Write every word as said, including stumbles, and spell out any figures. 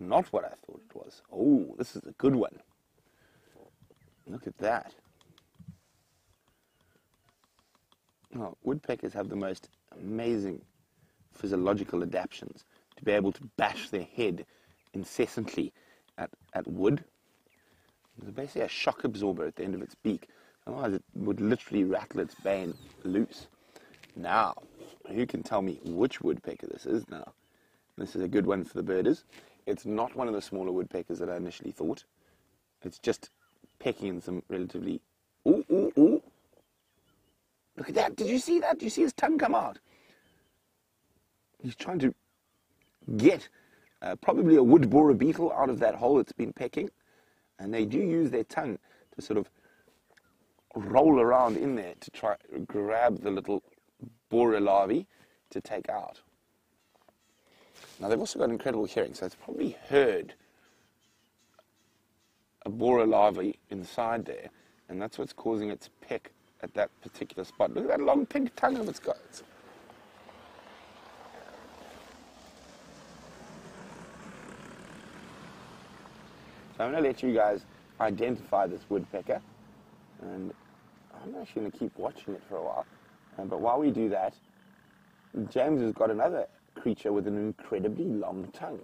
is not what I thought it was. Oh, this is a good one. Look at that. Oh, woodpeckers have the most amazing physiological adaptations to be able to bash their head incessantly at, at wood. There's basically a shock absorber at the end of its beak. Otherwise it would literally rattle its bane loose. Now, who can tell me which woodpecker this is now? This is a good one for the birders. It's not one of the smaller woodpeckers that I initially thought. It's just pecking in some relatively... Ooh, ooh, ooh. Look at that. Did you see that? Did you see his tongue come out? He's trying to get uh, probably a wood borer beetle out of that hole it's been pecking. And they do use their tongue to sort of roll around in there to try grab the little borer larvae to take out. Now they've also got incredible hearing, so it's probably heard a borer larvae inside there, and that's what's causing its peck at that particular spot. Look at that long pink tongue of its got. So I'm going to let you guys identify this woodpecker, and I'm actually going to keep watching it for a while. Um, but while we do that, James has got another creature with an incredibly long tongue.